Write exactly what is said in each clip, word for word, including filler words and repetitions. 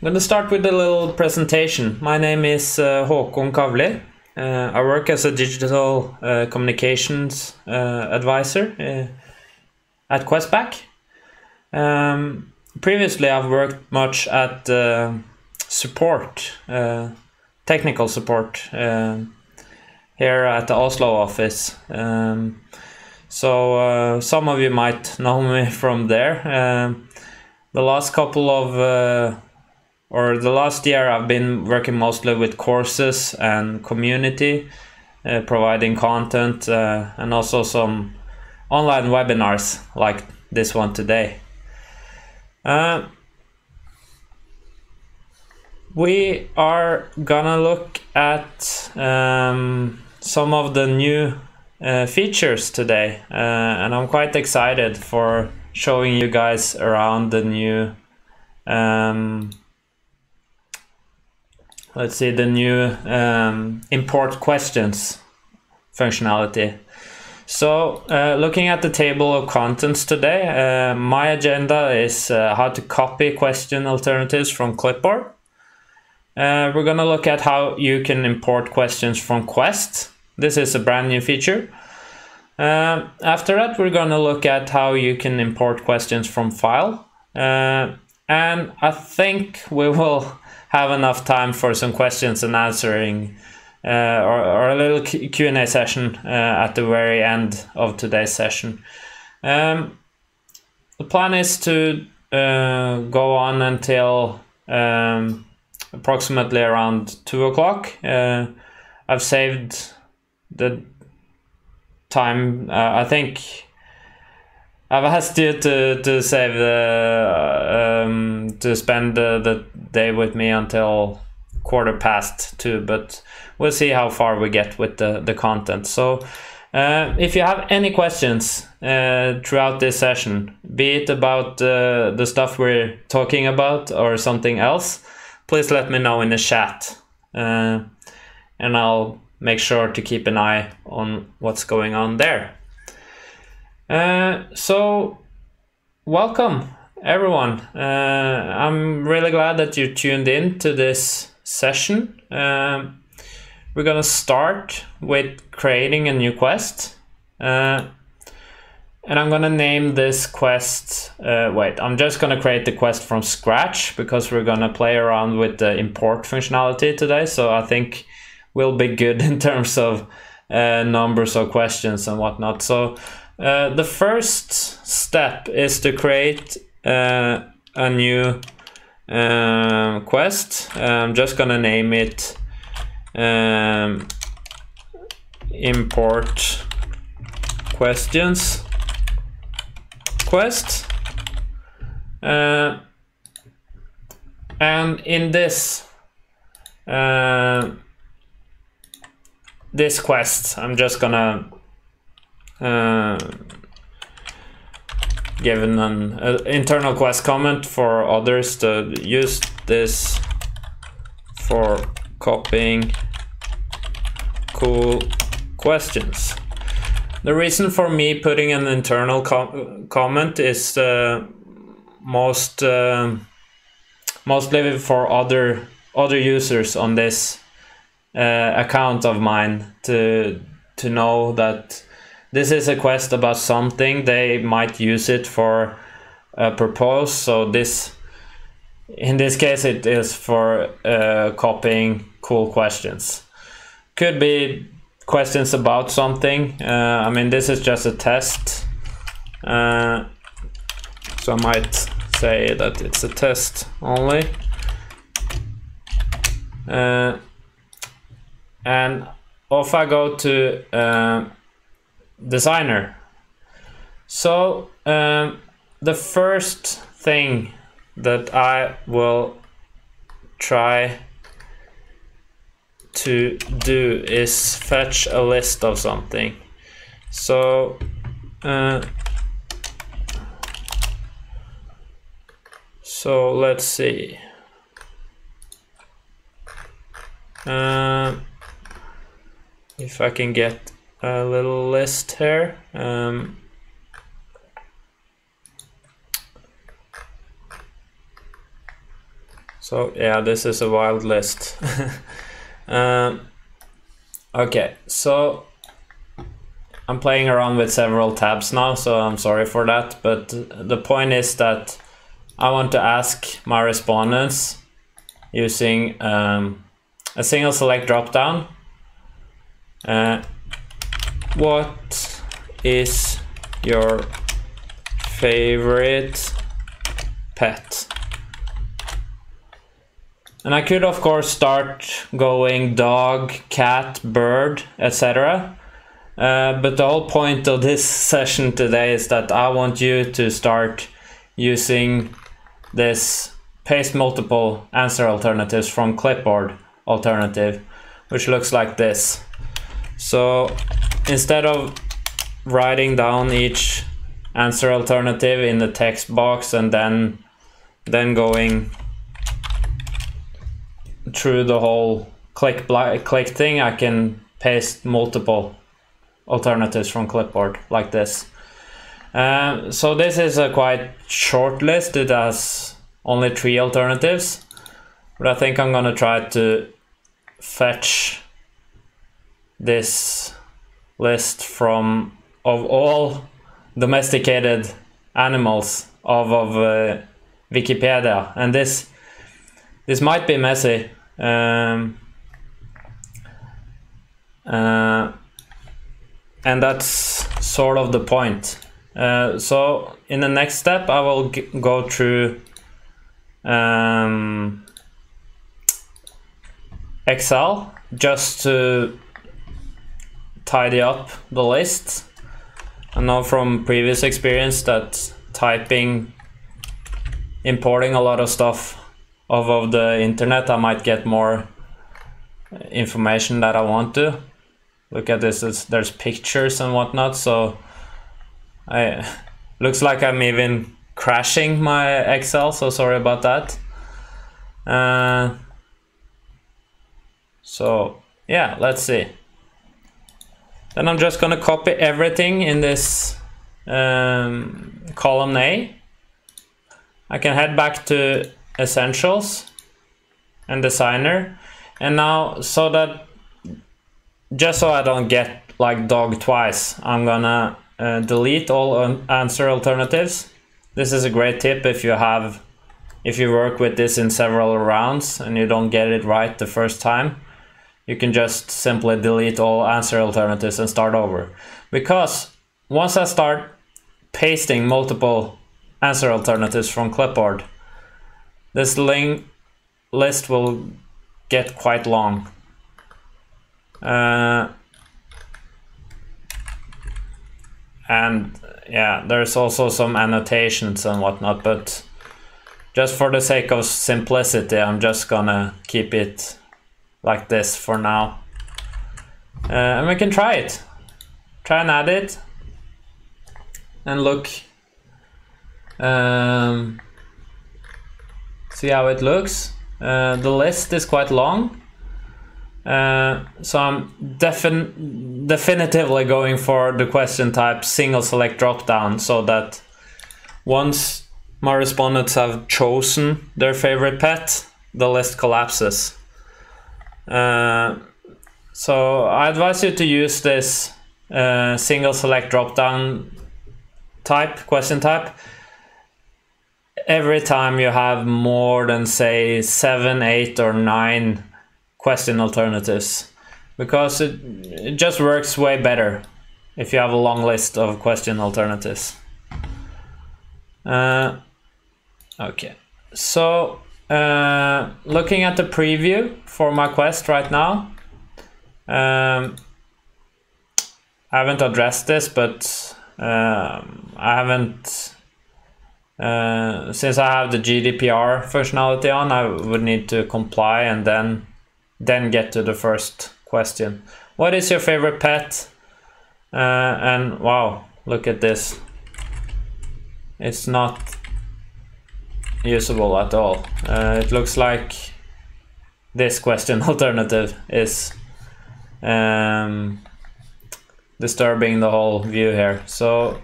I'm going to start with a little presentation. My name is uh, Håkon Kavli. Uh, I work as a digital uh, communications uh, advisor uh, at Questback. Um, previously, I've worked much at uh, support, uh, technical support, uh, here at the Oslo office. Um, so uh, some of you might know me from there. Uh, the last couple of uh, Or the last year I've been working mostly with courses and community, uh, providing content uh, and also some online webinars like this one today. Uh, we are gonna look at um, some of the new uh, features today, uh, and I'm quite excited for showing you guys around the new um, Let's see the new um, import questions functionality. So uh, looking at the table of contents today, uh, my agenda is uh, how to copy question alternatives from Clipboard. Uh, we're going to look at how you can import questions from Quest. This is a brand new feature. Uh, after that, we're going to look at how you can import questions from file. Uh, and I think we will have enough time for some questions and answering uh, or, or a little Q and A session uh, at the very end of today's session. Um, the plan is to uh, go on until um, approximately around two o'clock. Uh, I've saved the time, uh, I think. I've asked you to, to save the, um, to spend the, the day with me until quarter past two, but we'll see how far we get with the, the content. So uh, if you have any questions uh, throughout this session, be it about uh, the stuff we're talking about or something else, please let me know in the chat. Uh, and I'll make sure to keep an eye on what's going on there. Uh, so welcome everyone. Uh, I'm really glad that you tuned in to this session. Uh, we're gonna start with creating a new quest. Uh, and I'm gonna name this quest, uh, wait, I'm just gonna create the quest from scratch because we're gonna play around with the import functionality today. So I think we'll be good in terms of uh, numbers of questions and whatnot. So. Uh, the first step is to create uh, a new um, quest. Uh, I'm just going to name it um, import questions quest. Uh, and in this uh, this quest, I'm just going to Uh, given an uh, internal quest comment for others to use this for copying cool questions. The reason for me putting an internal com comment is uh, most uh, mostly for other other users on this uh, account of mine to to know that this is a quest about something. They might use it for a purpose. So this, in this case, it is for uh, copying cool questions. Could be questions about something. Uh, I mean, this is just a test. Uh, so I might say that it's a test only. Uh, and off I go to uh, designer. So um, the first thing that I will try to do is fetch a list of something. So uh, so let's see. Uh, if I can get a little list here. Um, So yeah, this is a wild list. um, okay, so I'm playing around with several tabs now, so I'm sorry for that, but the point is that I want to ask my respondents using um, a single select dropdown, uh, what is your favorite pet? And I could of course start going dog, cat, bird, et cetera. Uh, but the whole point of this session today is that I want you to start using this paste multiple answer alternatives from clipboard alternative, which looks like this. So instead of writing down each answer alternative in the text box and then then going through the whole click click thing, I can paste multiple alternatives from clipboard like this. Um, so this is a quite short list. It has only three alternatives, but I think I'm gonna try to fetch this list from of all domesticated animals of, of uh, Wikipedia, and this this might be messy. Um, uh, and that's sort of the point. Uh, so in the next step, I will g go through um, Excel just to tidy up the list. I know from previous experience that typing, importing a lot of stuff off of the internet, I might get more information that I want to. Look at this, it's, there's pictures and whatnot, so I looks like I'm even crashing my Excel, so sorry about that. Uh, so yeah, let's see. Then I'm just gonna copy everything in this um, column A. I can head back to Essentials and Designer. And now, so that, just so I don't get like dog twice, I'm gonna uh, delete all answer alternatives. This is a great tip if you have, if you work with this in several rounds and you don't get it right the first time. You can just simply delete all answer alternatives and start over. Because once I start pasting multiple answer alternatives from clipboard, this link list will get quite long. Uh, and yeah, there's also some annotations and whatnot, but just for the sake of simplicity, I'm just gonna keep it like this for now, uh, and we can try it, try and add it, and look, um, see how it looks. Uh, the list is quite long, uh, so I'm defin definitively going for the question type single select dropdown, so that once my respondents have chosen their favorite pet, the list collapses. Uh, so I advise you to use this uh, single select dropdown type, question type, every time you have more than say seven, eight or nine question alternatives, because it, it just works way better if you have a long list of question alternatives. Uh, okay, so Uh, looking at the preview for my quest right now, um, I haven't addressed this, but um, I haven't, uh, since I have the G D P R functionality on, I would need to comply and then then get to the first question. What is your favorite pet? Uh, and wow, look at this. It's not usable at all. Uh, it looks like this question alternative is um, disturbing the whole view here. So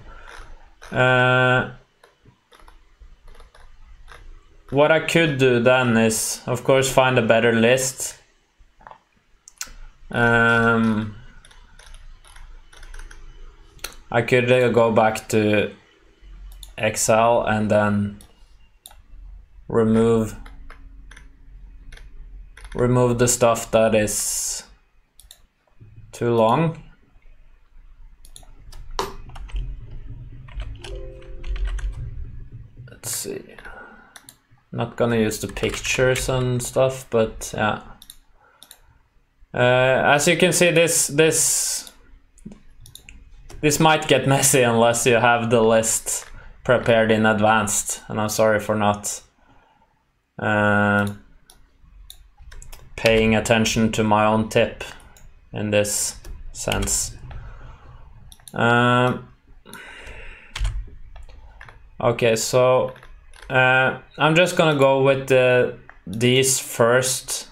uh, what I could do then is, of course, find a better list. Um, I could uh, go back to Excel and then remove remove the stuff that is too long. Let's see. Not gonna use the pictures and stuff, but yeah. Uh, as you can see, this this this might get messy unless you have the list prepared in advance, and I'm sorry for not uh, paying attention to my own tip in this sense. Uh, okay, so uh, I'm just gonna go with the, these first.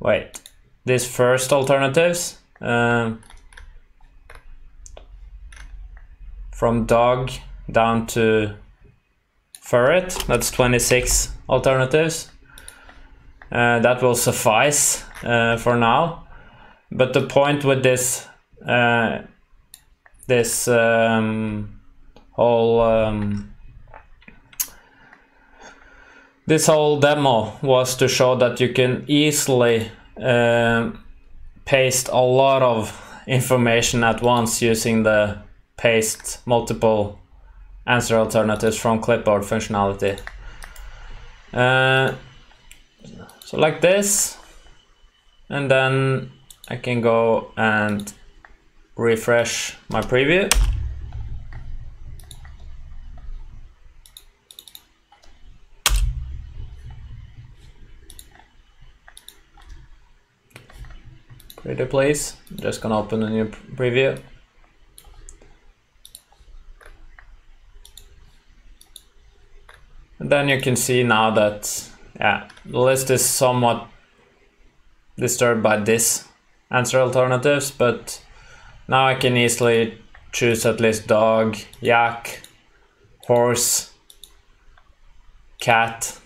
Wait. These first alternatives uh, from dog down to ferret. That's twenty-six alternatives. Uh, that will suffice uh, for now. But the point with this uh, this um, whole um, this whole demo was to show that you can easily Uh, paste a lot of information at once using the paste multiple answer alternatives from clipboard functionality. Uh, so like this, and then I can go and refresh my preview. Pretty please. I'm just gonna open a new preview. And then you can see now that, yeah, the list is somewhat disturbed by this answer alternatives, but now I can easily choose at least dog, yak, horse, cat,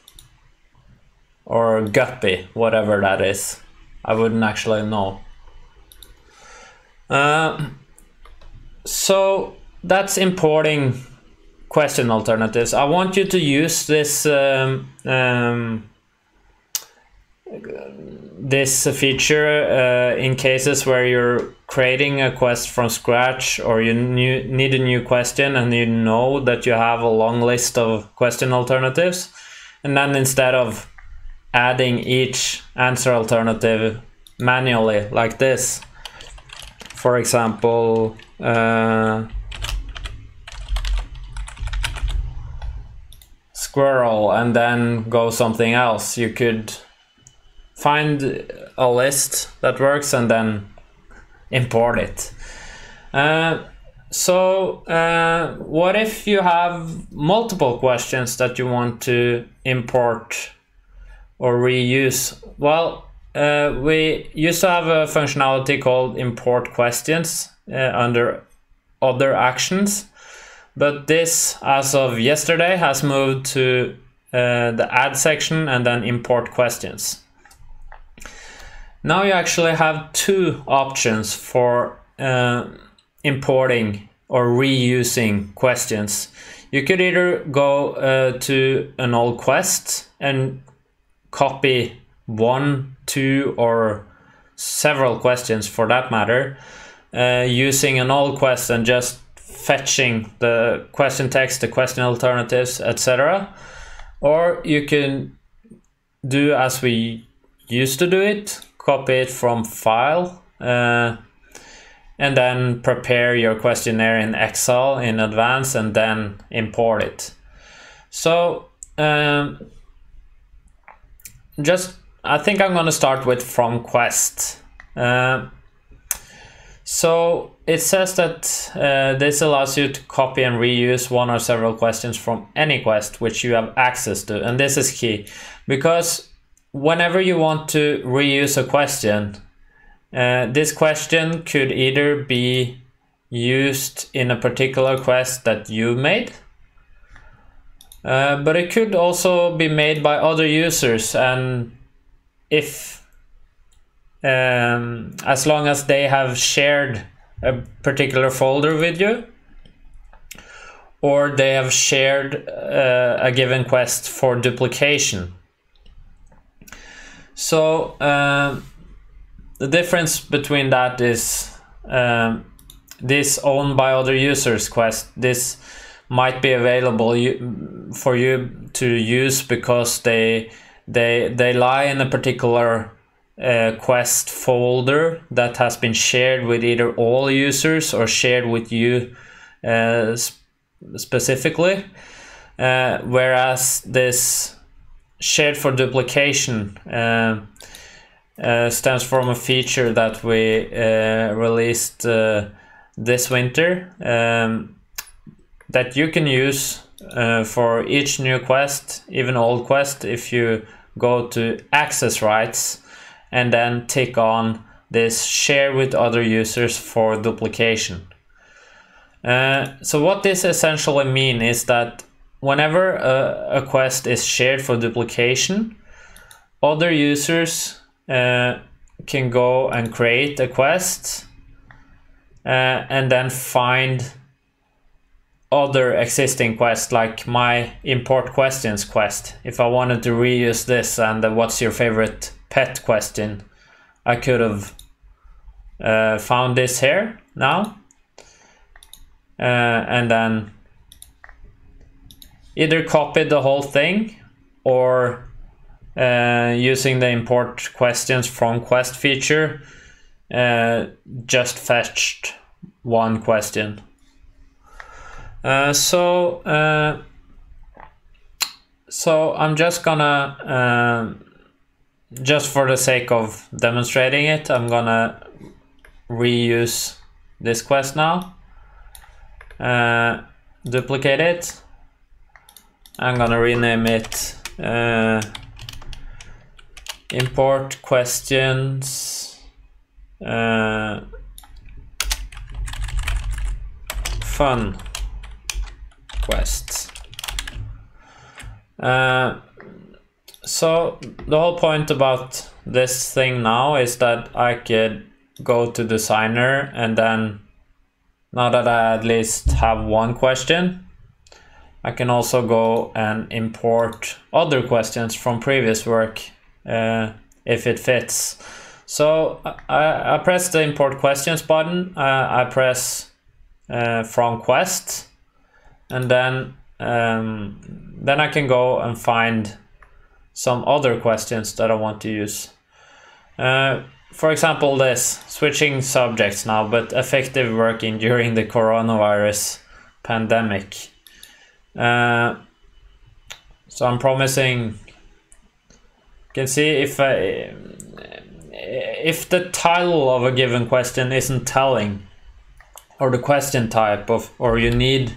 or guppy, whatever that is. I wouldn't actually know. Uh, so that's importing question alternatives. I want you to use this um, um, this feature uh, in cases where you're creating a quest from scratch, or you new, need a new question and you know that you have a long list of question alternatives, and then instead of adding each answer alternative manually like this, for example, uh, squirrel, and then go something else, you could find a list that works and then import it. Uh, so uh, what if you have multiple questions that you want to import or reuse? Well, uh, we used to have a functionality called import questions uh, under other actions, but this, as of yesterday, has moved to uh, the add section and then import questions. Now you actually have two options for uh, importing or reusing questions. You could either go uh, to an old quest and copy one, two, or several questions for that matter, uh, using an old quest and just fetching the question text, the question alternatives, et cetera. Or you can do as we used to do it, copy it from file, uh, and then prepare your questionnaire in Excel in advance and then import it. So, um, Just, I think I'm going to start with from quest. Uh, so it says that uh, this allows you to copy and reuse one or several questions from any quest which you have access to. And this is key, because whenever you want to reuse a question, uh, this question could either be used in a particular quest that you made, Uh, but it could also be made by other users, and if um, as long as they have shared a particular folder with you, or they have shared uh, a given quest for duplication. So uh, the difference between that is um, this owned by other users quest, this might be available you, for you to use because they they they lie in a particular uh, quest folder that has been shared with either all users or shared with you uh, sp specifically, uh, whereas this shared for duplication uh, uh, stems from a feature that we uh, released uh, this winter, um, that you can use uh, for each new quest, even old quest, if you go to access rights and then tick on this share with other users for duplication. Uh, so what this essentially means is that whenever a, a quest is shared for duplication, other users uh, can go and create a quest uh, and then find other existing quests, like my import questions quest. If I wanted to reuse this and the what's your favorite pet question, I could have uh, found this here now uh, and then either copied the whole thing or uh, using the import questions from quest feature uh, just fetched one question. Uh, so, uh, so I'm just gonna, uh, just for the sake of demonstrating it, I'm gonna reuse this quest now, uh, duplicate it. I'm gonna rename it uh, import questions uh, fun quest. Uh, so the whole point about this thing now is that I could go to designer, and then now that I at least have one question, I can also go and import other questions from previous work uh, if it fits. So I, I press the import questions button, uh, I press uh, from quest, and then um, then I can go and find some other questions that I want to use. Uh, for example, this, switching subjects now, but effective working during the coronavirus pandemic. Uh, so I'm promising, you can see if I, if the title of a given question isn't telling, or the question type of, or you need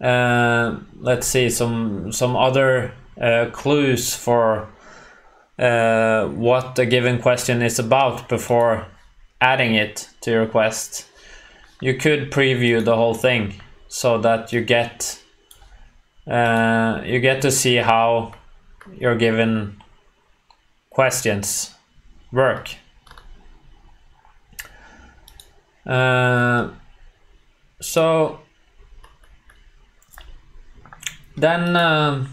Uh, let's see some some other uh, clues for uh, what a given question is about before adding it to your quest. You could preview the whole thing so that you get uh, you get to see how your given questions work. Uh, so. Then, uh,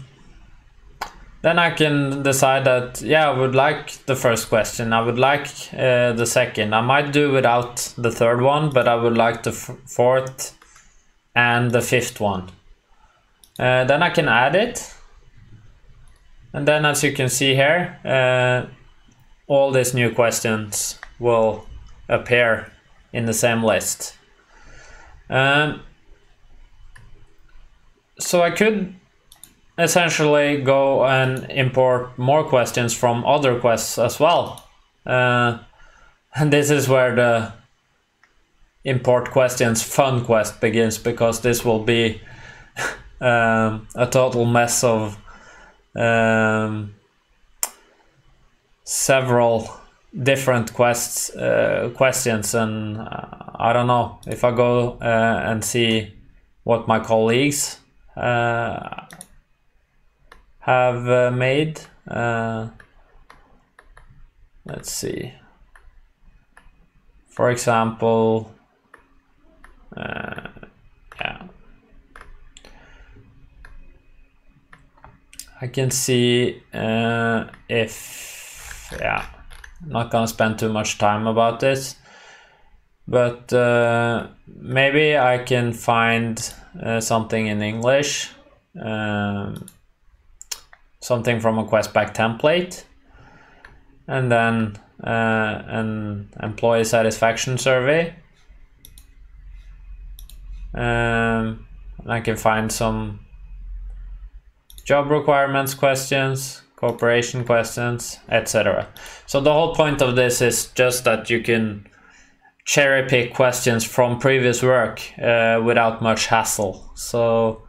then I can decide that, yeah, I would like the first question, I would like uh, the second, I might do without the third one, but I would like the f fourth and the fifth one. Uh, then I can add it. And then, as you can see here, uh, all these new questions will appear in the same list. Um, So I could essentially go and import more questions from other quests as well. Uh, and this is where the import questions fun quest begins, because this will be um, a total mess of um, several different quests, uh, questions. And I don't know, if I go uh, and see what my colleagues Uh, have uh, made. Uh, let's see. For example, uh, yeah, I can see uh, if, yeah, I'm not gonna spend too much time about this, but uh, maybe I can find uh, something in English, um, something from a Questback template, and then uh, an employee satisfaction survey. Um, and I can find some job requirements questions, cooperation questions, et cetera. So the whole point of this is just that you can cherry pick questions from previous work uh, without much hassle. So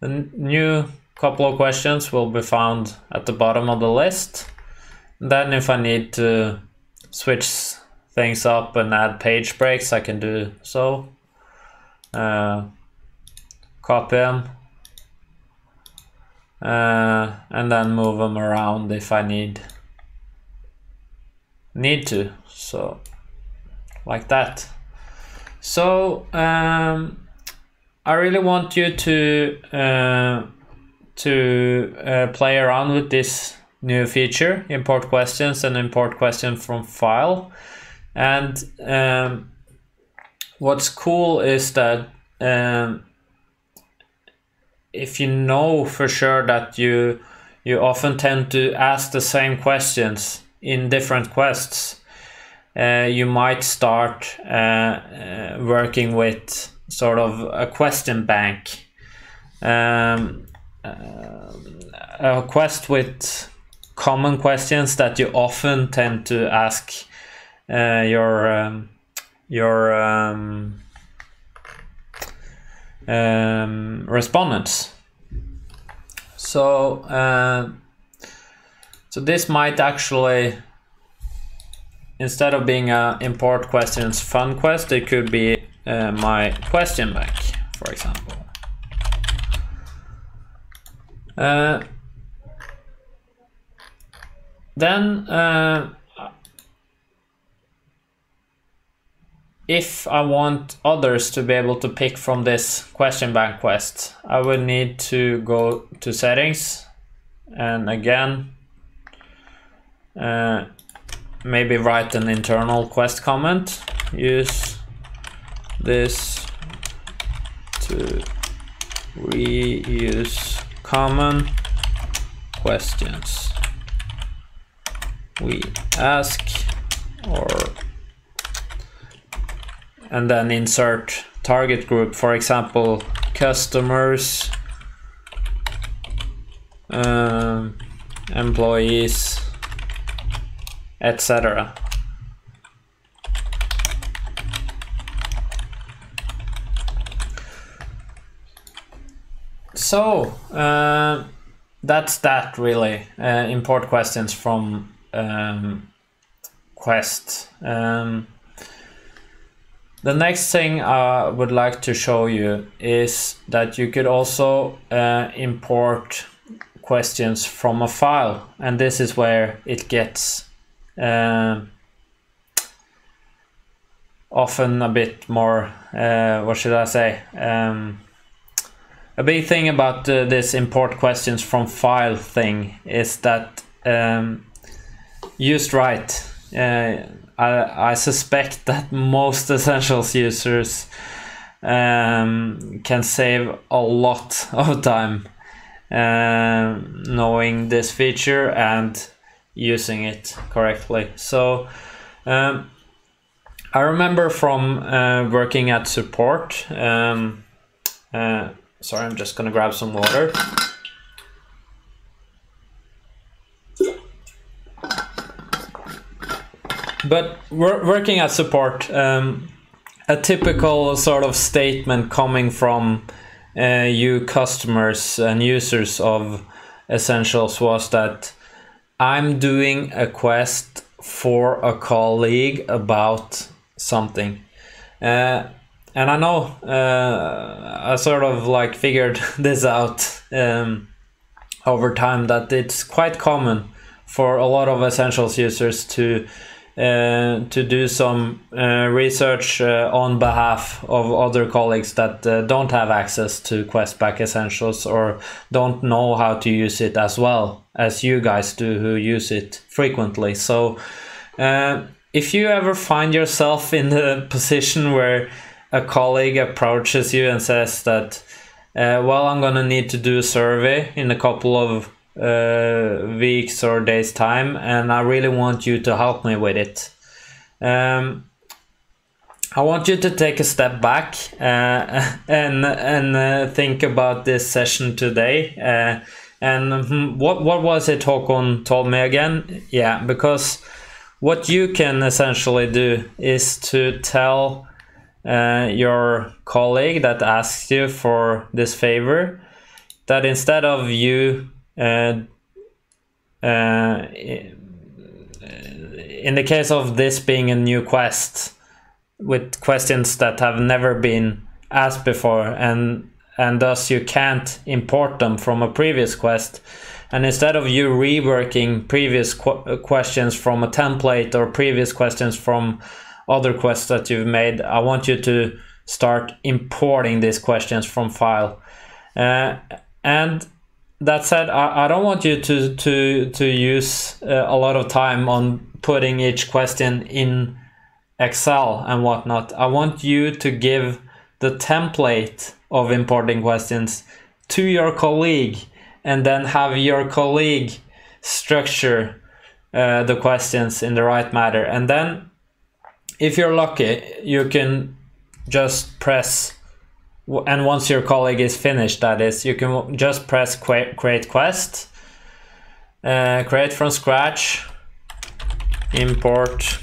the new couple of questions will be found at the bottom of the list. Then if I need to switch things up and add page breaks, I can do so. Uh, copy them uh, and then move them around if I need need to. So like that. So um, I really want you to uh, to uh, play around with this new feature, import questions and import question from file. And um, what's cool is that um, if you know for sure that you you often tend to ask the same questions in different quests, uh, you might start uh, uh, working with sort of a question bank, um, uh, a quest with common questions that you often tend to ask uh, your um, your um, um, respondents. So uh, so this might actually, instead of being a import questions fun quest, it could be uh, my question bank, for example. Uh, Then, uh, if I want others to be able to pick from this question bank quest, I would need to go to settings, and again, uh, maybe write an internal quest comment. Use this to reuse common questions we ask, or and then insert target group, for example, customers, um, employees, et cetera. So uh, that's that really. Uh, import questions from Um, quest. Um, the next thing I would like to show you is that you could also uh, import questions from a file, and this is where it gets uh, often a bit more, uh, what should I say, um, a big thing about uh, this import questions from file thing is that um, used right. Uh, I, I suspect that most Essentials users um, can save a lot of time uh, knowing this feature and using it correctly. So um, I remember from uh, working at support. Um, uh, sorry, I'm just gonna grab some water. But we're working at support, um, a typical sort of statement coming from uh, you customers and users of Essentials was that I'm doing a quest for a colleague about something. Uh, and I know uh, I sort of like figured this out um, over time that it's quite common for a lot of Essentials users to uh, to do some uh, research uh, on behalf of other colleagues that uh, don't have access to Questback Essentials or don't know how to use it as well as you guys do who use it frequently. So uh, if you ever find yourself in the position where a colleague approaches you and says that, uh, well, I'm gonna need to do a survey in a couple of uh weeks or days time, and I really want you to help me with it. um I want you to take a step back uh, and and uh, think about this session today, uh, and what what was it Håkon told me again? Yeah, because what you can essentially do is to tell uh, your colleague that asks you for this favor that instead of you Uh, uh, in the case of this being a new quest with questions that have never been asked before, and and thus you can't import them from a previous quest, and instead of you reworking previous qu questions from a template or previous questions from other quests that you've made, I want you to start importing these questions from file. Uh, and that said, I, I don't want you to to to use uh, a lot of time on putting each question in Excel and whatnot. I want you to give the template of importing questions to your colleague, and then have your colleague structure uh, the questions in the right manner. And then, if you're lucky, you can just press. And once your colleague is finished, that is, you can just press create quest, uh, create from scratch, import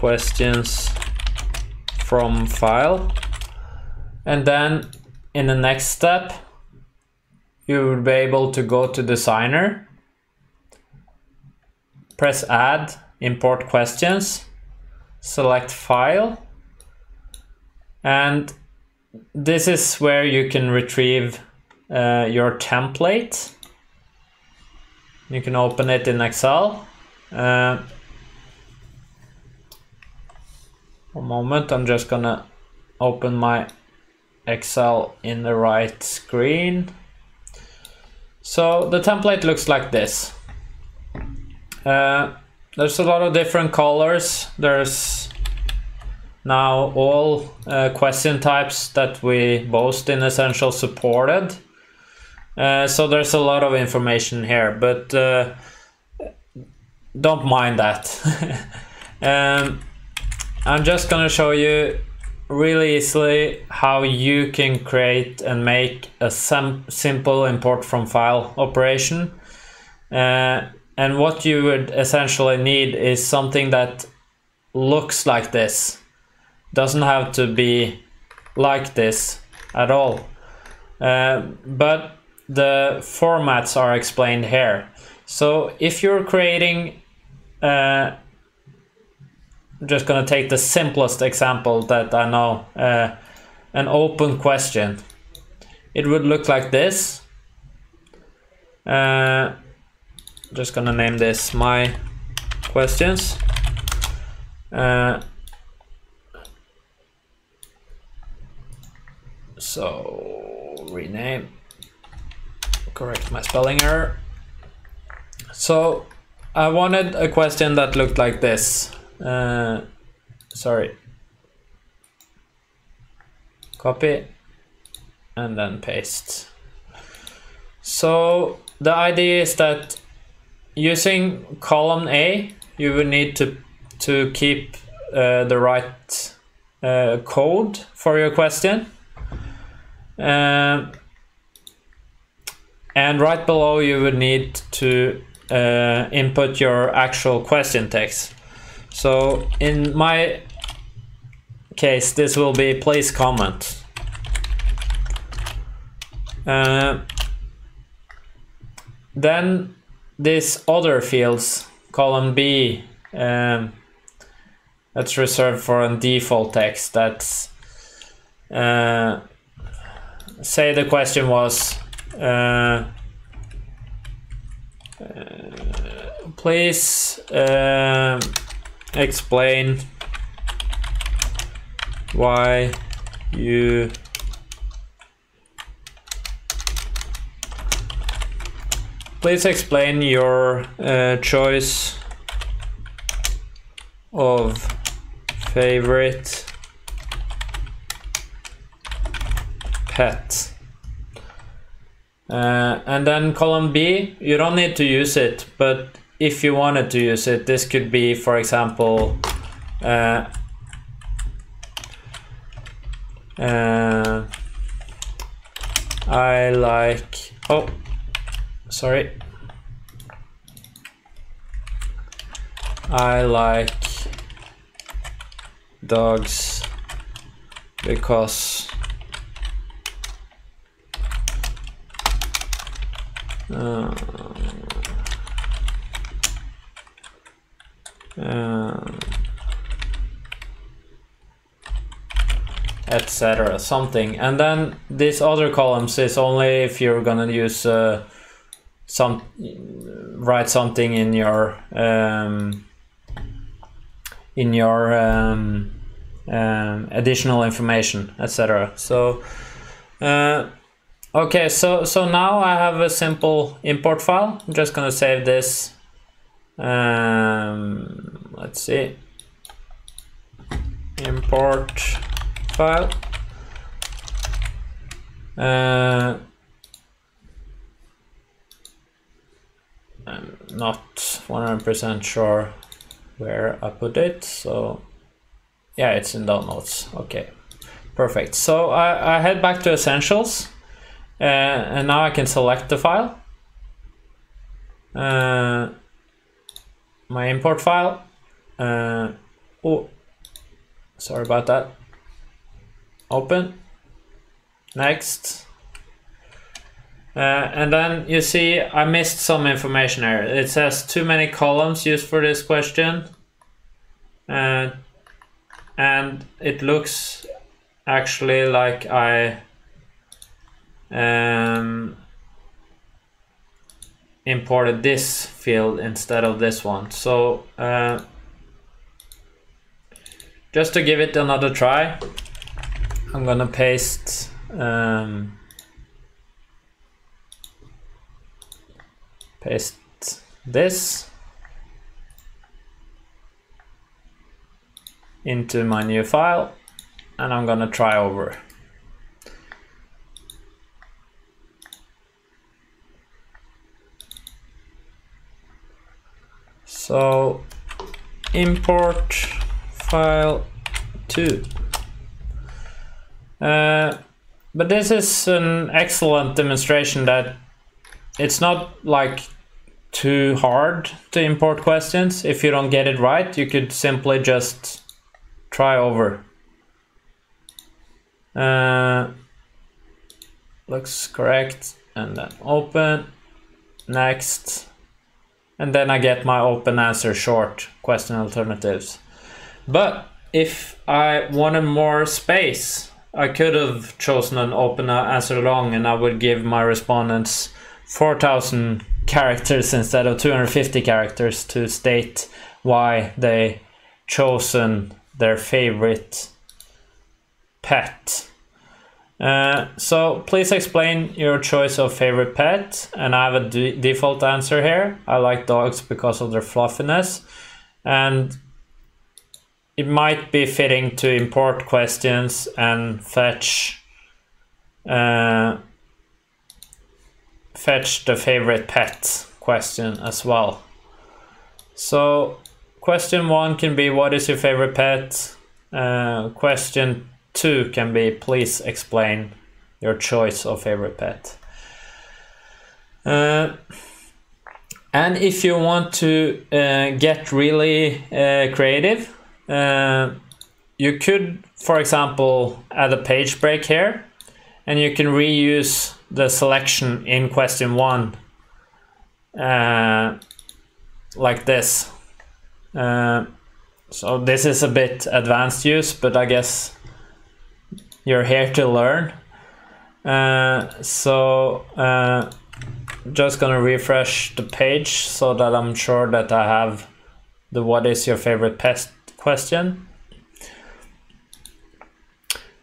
questions from file, and then in the next step you will be able to go to designer, press add, import questions, select file, and this is where you can retrieve uh, your template. You can open it in Excel. Uh, one moment, I'm just gonna open my Excel in the right screen. So the template looks like this. Uh, there's a lot of different colors. There's now all uh, question types that we boast in Essentials supported. Uh, so there's a lot of information here, but uh, don't mind that. um, I'm just gonna show you really easily how you can create and make a sim simple import from file operation. Uh, and what you would essentially need is something that looks like this. Doesn't have to be like this at all, uh, but the formats are explained here. So if you're creating, uh, I'm just gonna take the simplest example that I know, uh, an open question. It would look like this. Uh, just gonna name this my questions. Uh, So rename, correct my spelling error. So I wanted a question that looked like this. Uh, sorry. Copy and then paste. So the idea is that using column A, you will need to, to keep uh, the right uh, code for your question. Uh, and right below you would need to uh, input your actual question text. So in my case this will be please comment. Uh, then these other fields, column B, um, that's reserved for a default text that's uh, say the question was, uh, Uh, please uh, explain why you please explain your uh, choice of favorite pet. Uh, and then column B, you don't need to use it, but if you wanted to use it, this could be, for example, uh, uh, I like, oh, sorry. I like dogs because Uh, uh, et cetera something, and then these other columns is only if you're gonna use uh, some write something in your um, in your um, um, additional information, et cetera. So. Uh, Okay, so, so now I have a simple import file. I'm just gonna save this. Um, let's see. Import file. Uh, I'm not one hundred percent sure where I put it. So yeah, it's in downloads. Okay, perfect. So I, I head back to Essentials. Uh, and now I can select the file, uh, my import file. Uh, oh, sorry about that. Open. Next. Uh, and then you see I missed some information here. It says too many columns used for this question, uh, and it looks actually like I Um, imported this field instead of this one. So uh, just to give it another try, I'm gonna paste um, paste this into my new file, and I'm gonna try over. So import file two. Uh, but this is an excellent demonstration that it's not like too hard to import questions. If you don't get it right, you could simply just try over. Uh, looks correct, and then open, next. And then I get my open answer short question alternatives. But if I wanted more space, I could have chosen an open answer long, and I would give my respondents four thousand characters instead of two hundred fifty characters to state why they chosen their favorite pet. Uh, so please explain your choice of favorite pet, and I have a d default answer here. I like dogs because of their fluffiness, and it might be fitting to import questions and fetch uh, fetch the favorite pet question as well. So question one can be what is your favorite pet? Uh, question two can be please explain your choice of favorite pet. Uh, and if you want to uh, get really uh, creative, uh, you could, for example, add a page break here, and you can reuse the selection in question one uh, like this. Uh, so this is a bit advanced use, but I guess you're here to learn. Uh, so uh, just gonna refresh the page so that I'm sure that I have the what is your favorite pet question.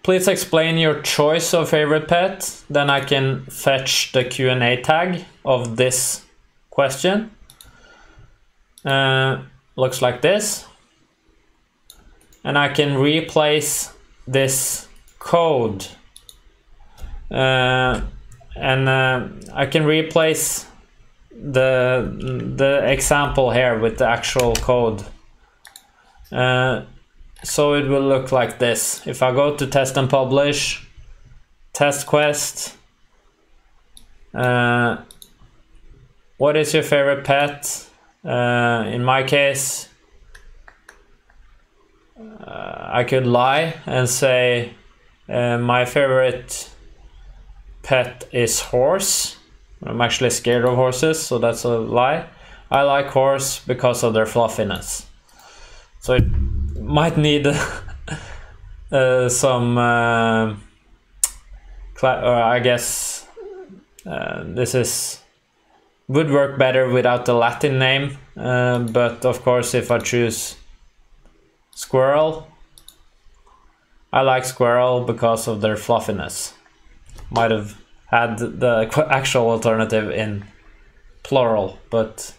Please explain your choice of favorite pet. Then I can fetch the Q and A tag of this question. Uh, looks like this. And I can replace this code. Uh, and uh, I can replace the, the example here with the actual code. Uh, So it will look like this. If I go to test and publish, test quest, uh, what is your favorite pet? Uh, in my case, uh, I could lie and say uh, my favorite pet is horse. I'm actually scared of horses, so that's a lie. I like horse because of their fluffiness. So it might need uh, some, uh, or I guess uh, this is would work better without the Latin name. Uh, but of course, if I choose squirrel, I like squirrel because of their fluffiness. Might have had the actual alternative in plural, but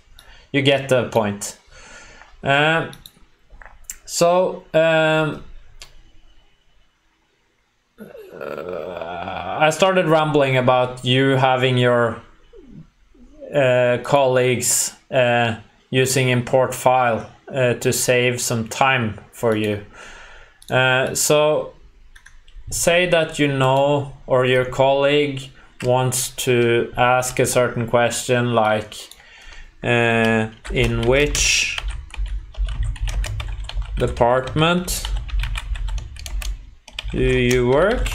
you get the point. Uh, So, um, uh, I started rambling about you having your uh, colleagues uh, using import file uh, to save some time for you. Uh, so, say that you know, or your colleague wants to ask a certain question like, uh, in which department do you work?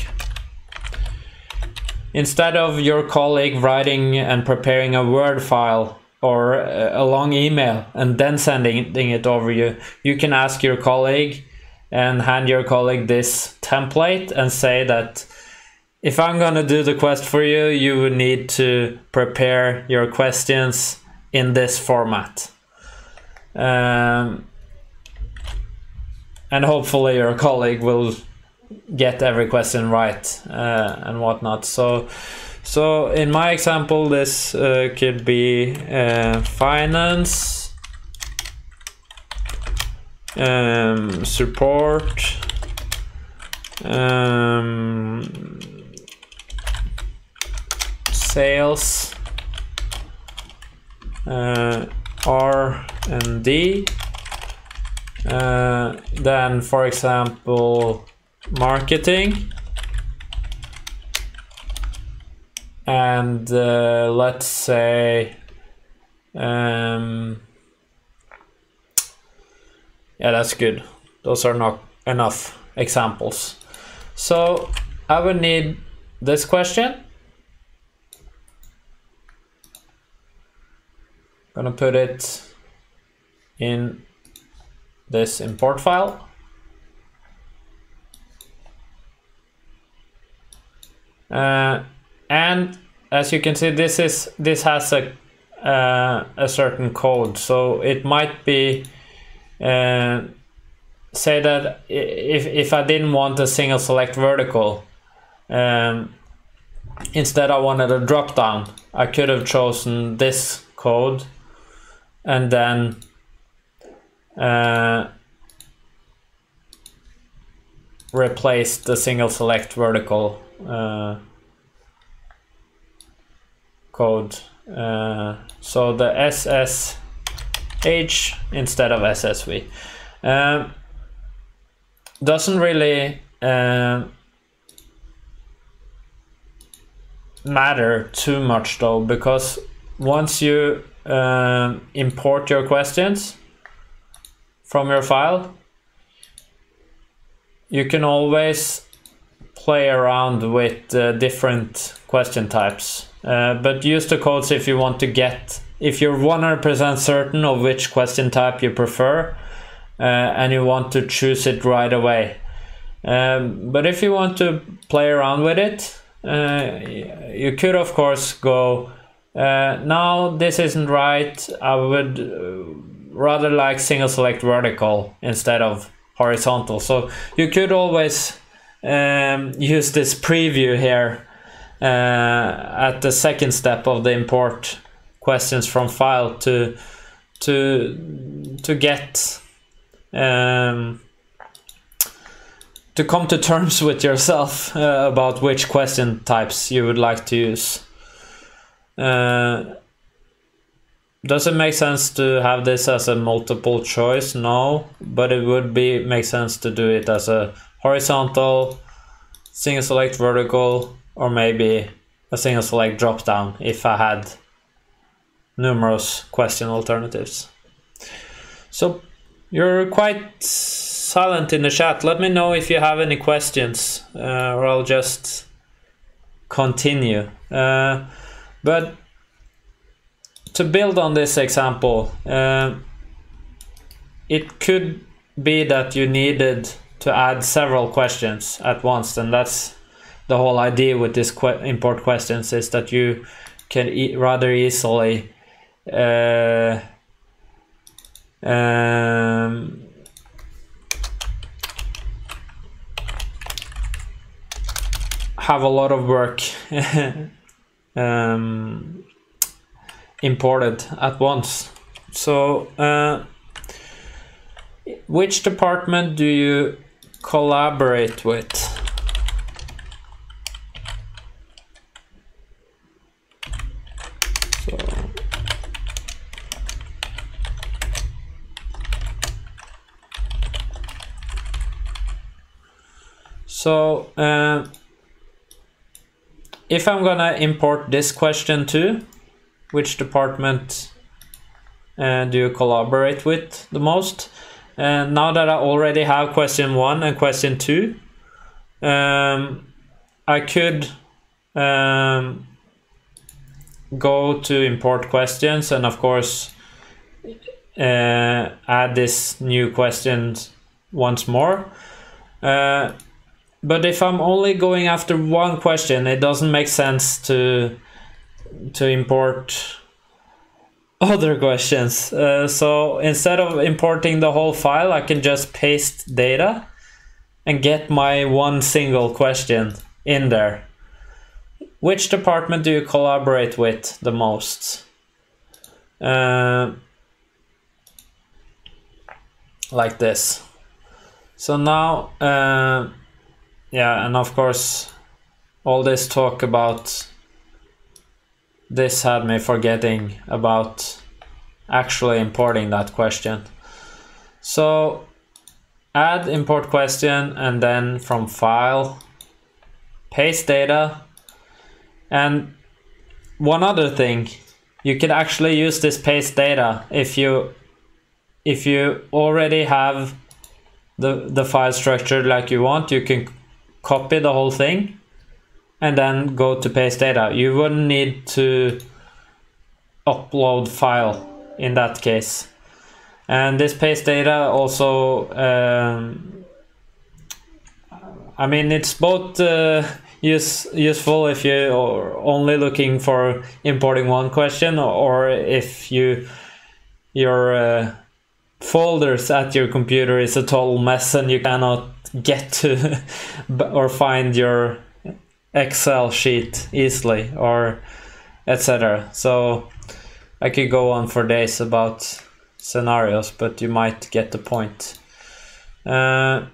Instead of your colleague writing and preparing a Word file or a long email and then sending it over you, you can ask your colleague and hand your colleague this template and say that if I'm gonna do the quest for you, you would need to prepare your questions in this format. Um, And hopefully your colleague will get every question right uh, and whatnot. So, so in my example, this uh, could be uh, finance, um, support, um, sales, uh, R and D. Uh, then, for example, marketing, and uh, let's say, um, yeah, that's good. Those are not enough examples. So I would need this question. I'm gonna put it in this import file. Uh, and as you can see, this is this has a uh, a certain code, so it might be uh, say that if if I didn't want a single select vertical, um, instead I wanted a drop down, I could have chosen this code and then Uh, replace the single select vertical uh, code. Uh, so the S S H instead of S S V. Uh, doesn't really uh, matter too much though, because once you uh, import your questions from your file, you can always play around with uh, different question types, uh, but use the codes if you want to get, if you're one hundred percent certain of which question type you prefer, uh, and you want to choose it right away. Um, but if you want to play around with it, uh, you could of course go Uh, no, this isn't right. I would rather like single select vertical instead of horizontal. So you could always um, use this preview here uh, at the second step of the import questions from file to to to get um, to come to terms with yourself uh, about which question types you would like to use. Uh, does it make sense to have this as a multiple choice? No, but it would be make sense to do it as a horizontal, single select vertical, or maybe a single select drop down if I had numerous question alternatives. So you're quite silent in the chat. Let me know if you have any questions, uh, or I'll just continue. Uh, But to build on this example, uh, it could be that you needed to add several questions at once, and that's the whole idea with this que import questions, is that you can e rather easily uh, um, have a lot of work Um, imported at once. So uh, which department do you collaborate with? So so uh, if I'm gonna import this question too, which department uh, do you collaborate with the most? And now that I already have question one and question two, um, I could um, go to import questions and of course uh, add this new question once more. Uh, But if I'm only going after one question, it doesn't make sense to to import other questions. Uh, so instead of importing the whole file, I can just paste data and get my one single question in there. Which department do you collaborate with the most? Uh, like this. So now... Uh, Yeah, and of course, all this talk about this had me forgetting about actually importing that question. So add import question and then from file, paste data. And one other thing, you could actually use this paste data if you if you already have the, the file structured like you want, you can copy the whole thing and then go to paste data. You wouldn't need to upload file in that case. And this paste data also, um, I mean, it's both uh, use, useful if you are only looking for importing one question, or if you your uh, folders at your computer is a total mess and you cannot get to or find your Excel sheet easily, or et cetera. So I could go on for days about scenarios, but you might get the point. Uh,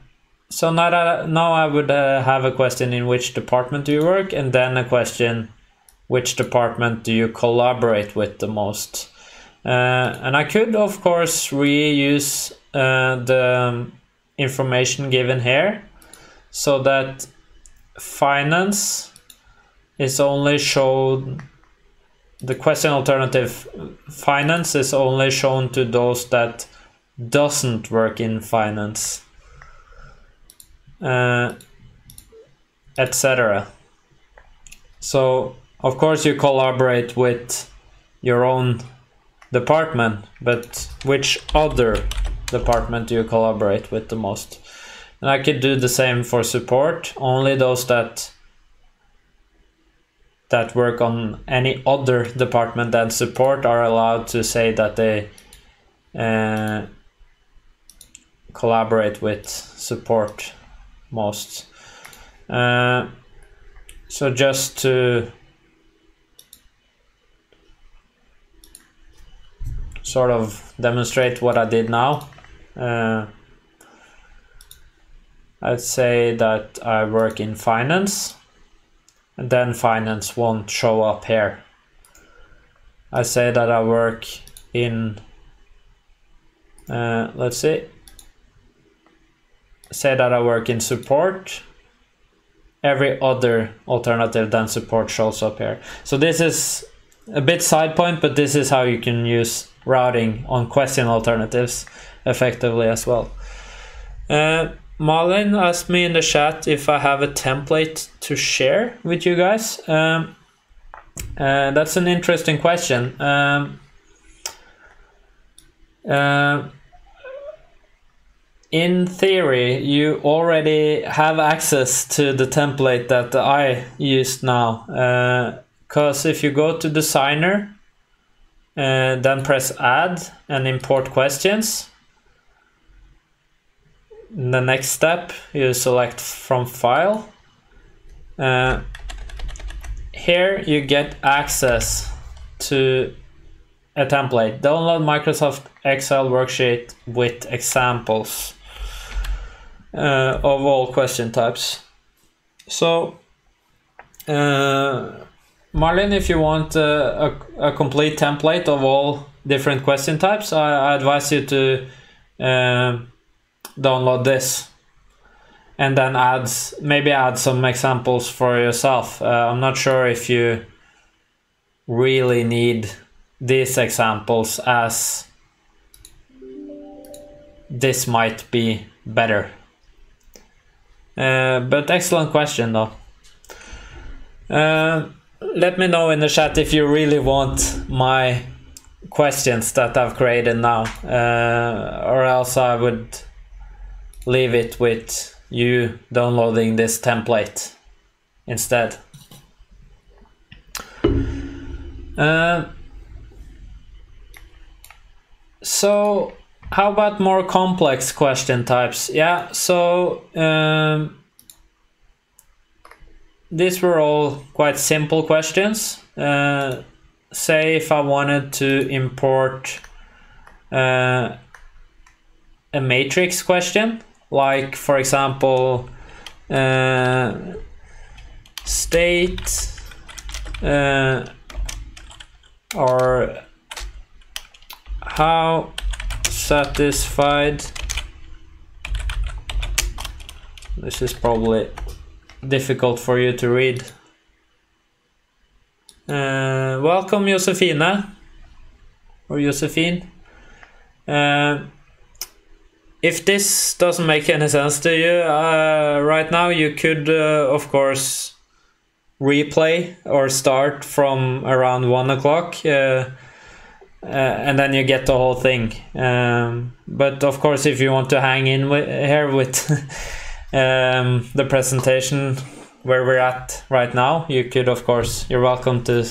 so now, that, now I would uh, have a question in which department do you work, and then a question which department do you collaborate with the most. Uh, and I could of course reuse uh, the information given here, so that finance is only shown, the question alternative finance is only shown to those that doesn't work in finance, uh, et cetera. So of course you collaborate with your own department, but which other department do you collaborate with the most? And I could do the same for support. Only those that that work on any other department than support are allowed to say that they uh, collaborate with support most. Uh, so just to sort of demonstrate what I did now, uh, I'd say that I work in finance, and then finance won't show up here. I say that I work in, uh, let's see, say that I work in support. Every other alternative than support shows up here. So this is a bit side point, but this is how you can use routing on question alternatives effectively as well. Uh, Malin asked me in the chat if I have a template to share with you guys. Um, uh, that's an interesting question. Um, uh, in theory, you already have access to the template that I used now. Uh, Because if you go to designer, uh, then press add and import questions. In the next step, you select from file. Uh, here you get access to a template. Download Microsoft Excel worksheet with examples uh, of all question types. So, uh, Marlin, if you want uh, a, a complete template of all different question types, I, I advise you to uh, download this and then add, maybe add some examples for yourself. Uh, I'm not sure if you really need these examples, as this might be better. Uh, but excellent question though. Uh, Let me know in the chat if you really want my questions that I've created now, uh, or else I would leave it with you downloading this template instead. Uh, so how about more complex question types? Yeah, so um, these were all quite simple questions. Uh, say if I wanted to import uh, a matrix question, like for example, uh, state uh, or how satisfied, this is probably difficult for you to read. Uh, welcome Josefine or Josephine. Uh, if this doesn't make any sense to you uh, right now, you could uh, of course replay or start from around one o'clock uh, uh, and then you get the whole thing. Um, but of course, if you want to hang in with, here with Um, the presentation where we're at right now, you could of course, you're welcome to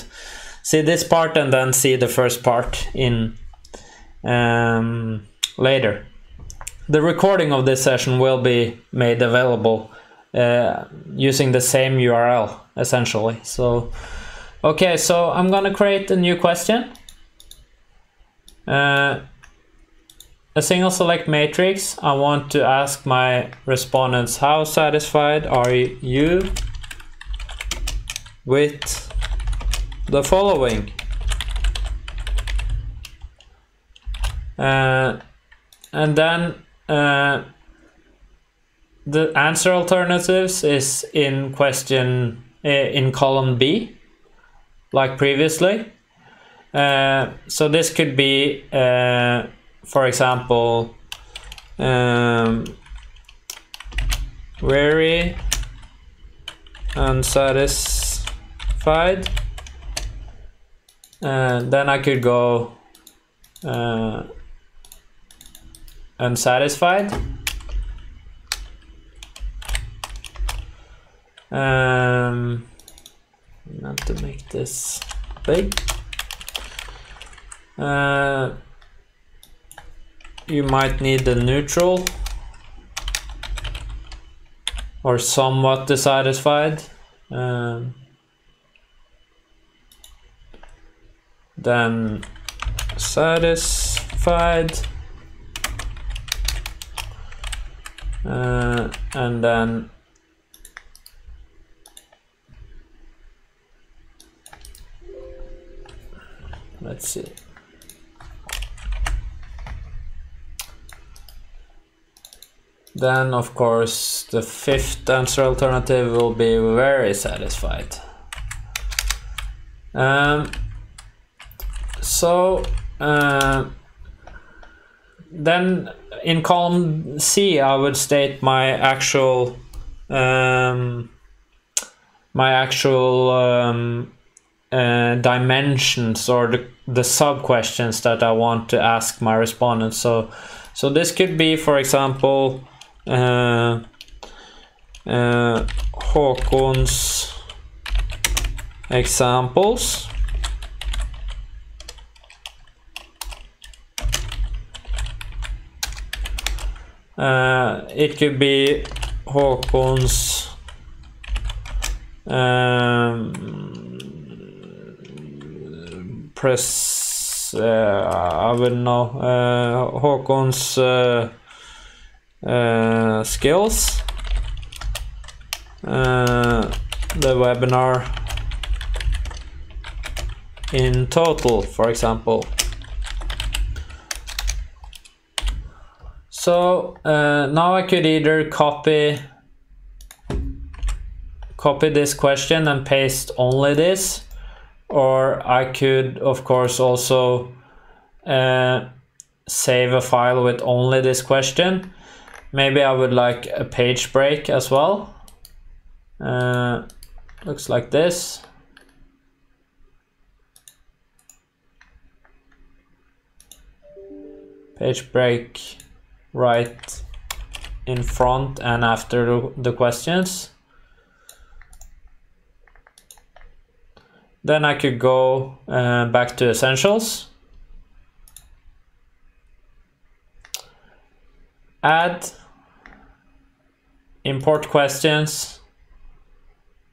see this part and then see the first part in um, later. The recording of this session will be made available uh, using the same U R L essentially. So okay, so I'm gonna create a new question, uh, a single select matrix. I want to ask my respondents, how satisfied are you with the following? Uh, and then uh, the answer alternatives is in question in column B, like previously. Uh, so this could be uh, for example, um, very unsatisfied. And then I could go uh, unsatisfied. Um, meant to make this big. Uh, you might need the neutral or somewhat dissatisfied. Um, then satisfied, uh, and then let's see. Then, of course, the fifth answer alternative will be very satisfied. Um, so, uh, then in column C, I would state my actual, um, my actual um, uh, dimensions or the, the sub questions that I want to ask my respondents. So, so this could be, for example, Uh, uh, Håkon's examples, uh, it could be Håkon's um, press, uh, I wouldn't know, uh, Håkon's uh, Uh, skills, uh, the webinar in total, for example. So uh, now I could either copy copy this question and paste only this, or I could of course also uh, save a file with only this question. Maybe I would like a page break as well. Uh, looks like this. Page break right in front and after the questions. Then I could go uh, back to Essentials. Add import questions,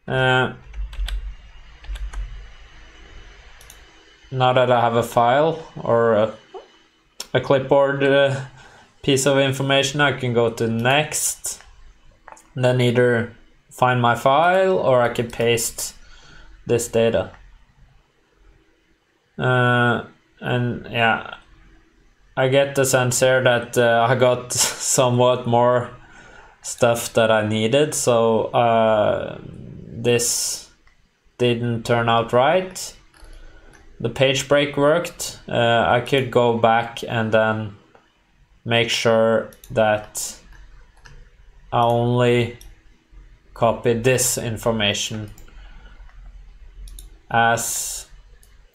uh, now that I have a file or a, a clipboard uh, piece of information, I can go to next, then either find my file or I can paste this data. Uh, and yeah, I get the sense here that uh, I got somewhat more stuff that I needed, so uh, this didn't turn out right. The page break worked. Uh, I could go back and then make sure that I only copy this information, as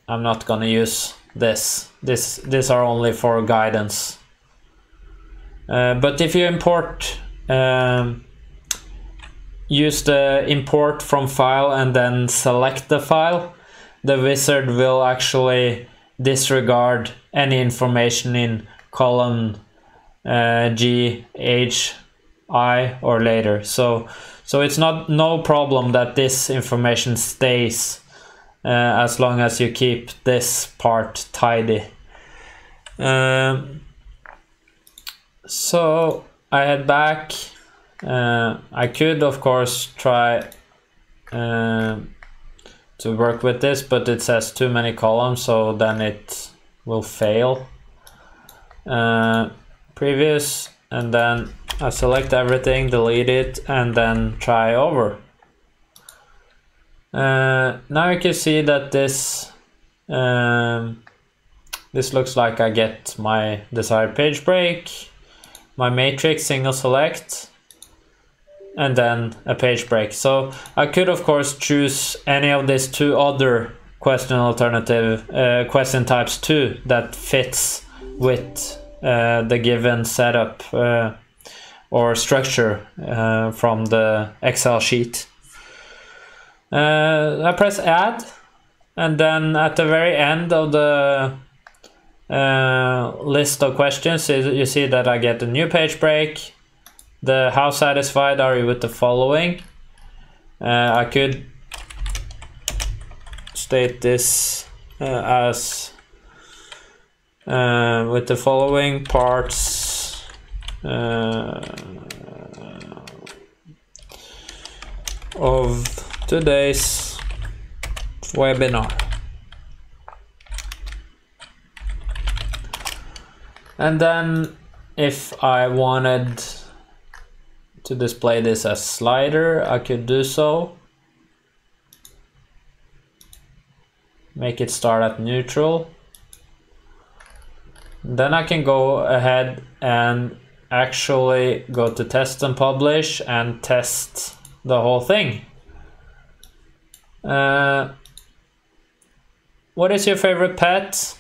I'm not gonna use this. This these are only for guidance. Uh, but if you import, Um, use the import from file and then select the file, the wizard will actually disregard any information in column uh, G, H, I or later. So, so it's not no problem that this information stays uh, as long as you keep this part tidy. Um, so. I head back. Uh, I could, of course, try uh, to work with this, but it says too many columns, so then it will fail. Uh, previous, and then I select everything, delete it, and then try over. Uh, now you can see that this um, this looks like I get my desired page break, my matrix single select, and then a page break. So I could of course choose any of these two other question alternative uh, question types too that fits with uh, the given setup uh, or structure uh, from the Excel sheet. Uh, I press add, and then at the very end of the uh, list of questions, you see that I get a new page break. The how satisfied are you with the following? Uh, I could state this uh, as uh, with the following parts uh, of today's webinar, and then if I wanted to display this as a slider, I could do so. Make it start at neutral. Then I can go ahead and actually go to test and publish and test the whole thing. Uh, what is your favorite pet?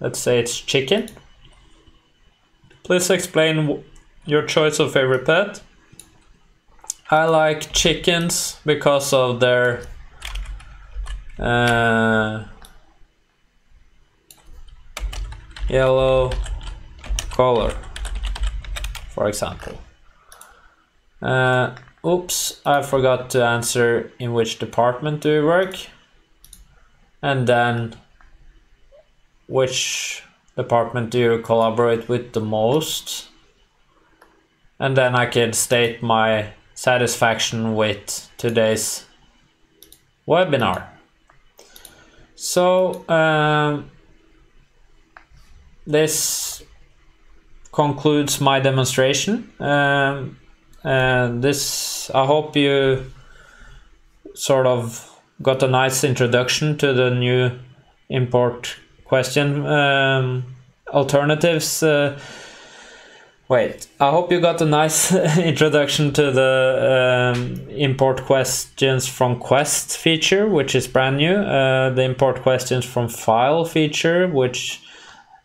Let's say it's chicken. Please explain your choice of favorite pet. I like chickens because of their Uh, yellow color, for example. Uh, oops, I forgot to answer in which department do you work, and then which department do you collaborate with the most, and then I can state my satisfaction with today's webinar. So um, this concludes my demonstration. Um, and this, I hope you sort of got a nice introduction to the new import question um, alternatives. Uh, wait, I hope you got a nice introduction to the um, import questions from Quest feature, which is brand new. Uh, the import questions from file feature, which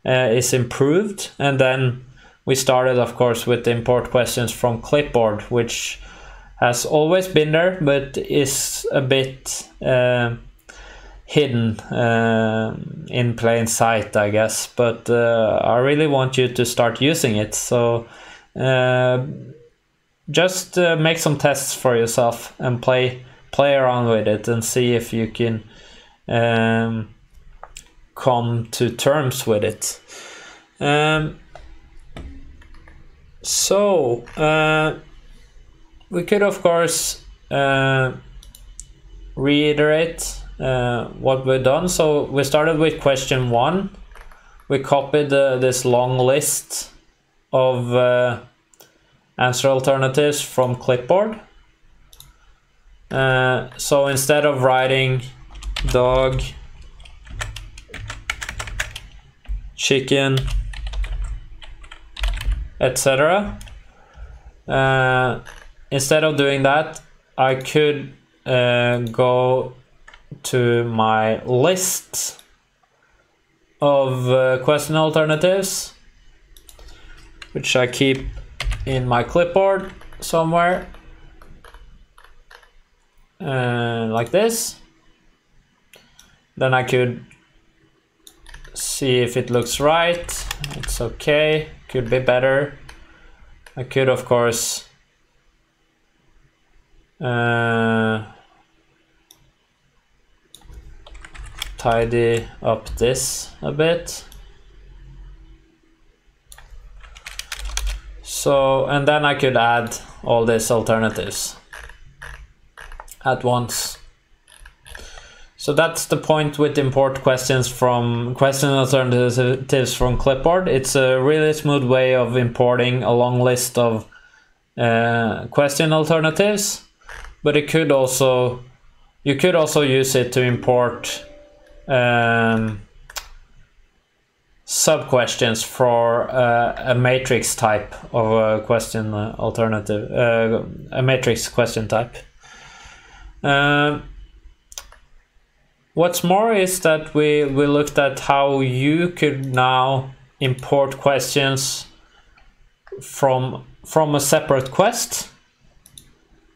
uh, is improved. And then we started, of course, with the import questions from clipboard, which has always been there, but is a bit uh, hidden uh, in plain sight, I guess, but uh, I really want you to start using it. So uh, just uh, make some tests for yourself and play play around with it and see if you can um, come to terms with it. Um, so uh, we could, of course, uh, reiterate Uh, what we've done. So we started with question one. We copied uh, this long list of uh, answer alternatives from clipboard. Uh, so instead of writing dog, chicken, et cetera, uh, instead of doing that, I could uh, go to my list of uh, question alternatives, which I keep in my clipboard somewhere, uh, like this. Then I could see if it looks right. It's okay, could be better. I could, of course, uh, tidy up this a bit. So, and then I could add all these alternatives at once. So that's the point with import questions from question alternatives from clipboard. It's a really smooth way of importing a long list of uh, question alternatives, but it could also, you could also use it to import Um, sub questions for uh, a matrix type of a question alternative, uh, a matrix question type. Uh, what's more is that we, we looked at how you could now import questions from from a separate quest.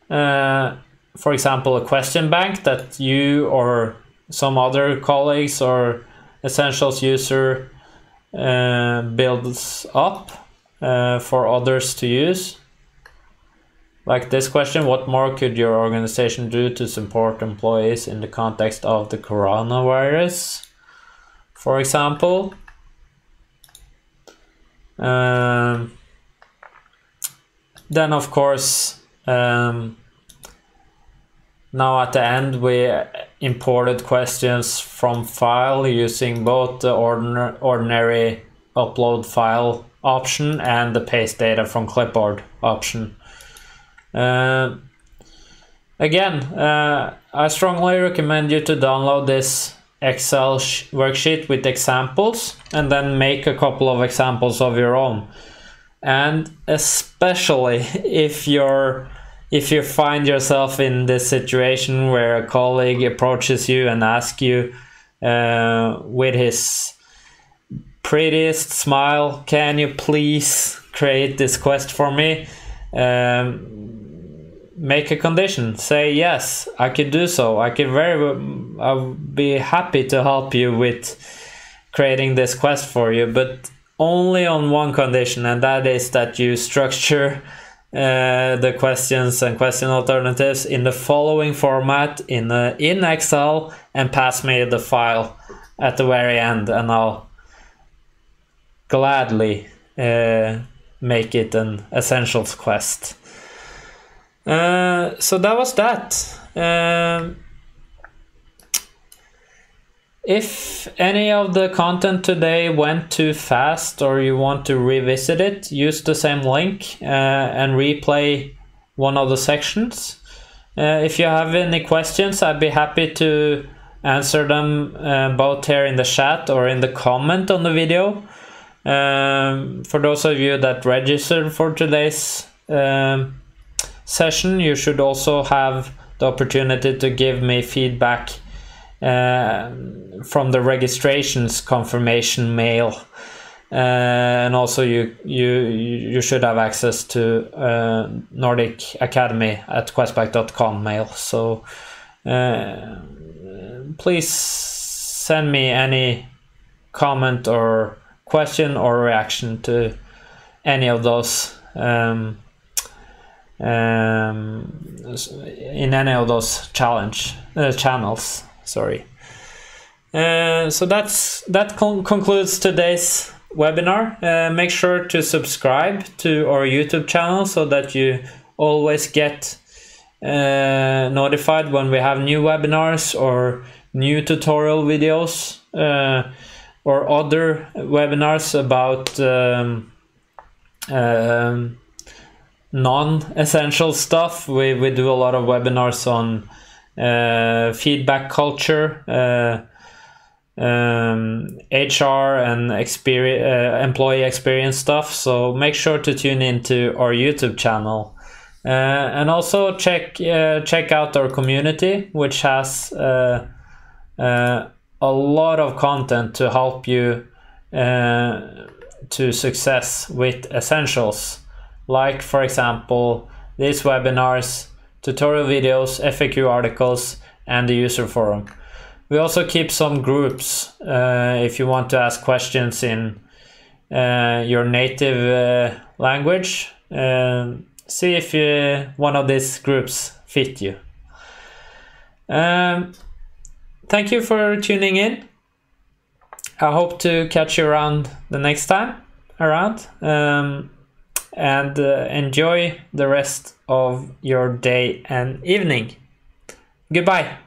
Uh, for example, a question bank that you or some other colleagues or Essentials user uh, builds up uh, for others to use. Like this question, what more could your organization do to support employees in the context of the coronavirus, for example? Um, then of course, um, now at the end we imported questions from file using both the ordinary, ordinary upload file option and the paste data from clipboard option. Uh, again, uh, I strongly recommend you to download this Excel sh worksheet with examples and then make a couple of examples of your own. And especially if you're if you find yourself in this situation where a colleague approaches you and asks you uh, with his prettiest smile, "Can you please create this quest for me?" Um, make a condition. Say, yes, I could do so. I could very I'll be happy to help you with creating this quest for you, but only on one condition, and that is that you structure uh, the questions and question alternatives in the following format in uh, in Excel, and pass me the file at the very end, and I'll gladly uh, make it an Essentials quest. Uh, so that was that. Um, if any of the content today went too fast or you want to revisit it, use the same link uh, and replay one of the sections. Uh, if you have any questions, I'd be happy to answer them uh, both here in the chat or in the comment on the video. Um, for those of you that registered for today's um, session, you should also have the opportunity to give me feedback uh, from the registrations confirmation mail, uh, and also you you you should have access to uh, Nordic Academy at questback dot com mail. So uh, please send me any comment or question or reaction to any of those um, um in any of those challenge uh, channels, sorry. Uh, so that's that con concludes today's webinar. Uh, make sure to subscribe to our YouTube channel so that you always get uh, notified when we have new webinars or new tutorial videos uh, or other webinars about um, um, non-essential stuff. We, we do a lot of webinars on uh, feedback culture, uh, um, H R and experience, uh, employee experience stuff. So make sure to tune into our YouTube channel. Uh, and also check, uh, check out our community, which has uh, uh, a lot of content to help you uh, to success with Essentials. Like, for example, these webinars, tutorial videos, F A Q articles, and the user forum. We also keep some groups uh, if you want to ask questions in uh, your native uh, language. Uh, see if you, one of these groups fit you. Um, thank you for tuning in. I hope to catch you around the next time around. Um, and uh, enjoy the rest of your day and evening. Goodbye.